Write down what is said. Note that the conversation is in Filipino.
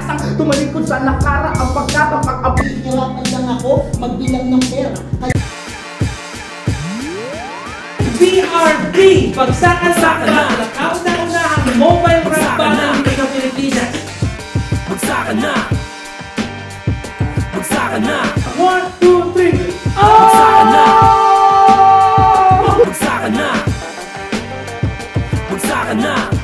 sasang, tumalikod sa nakara ang pagkatapag-abot. Hirapan lang ako magbilang ng pera. BRB! Pagsakasaka na! Nakaw na ang mobile rap pa ng Pilipinas Pilipinas! Magsaka na! Magsaka na! 1, 2, 3! Magsaka na! Magsaka na! Magsaka na!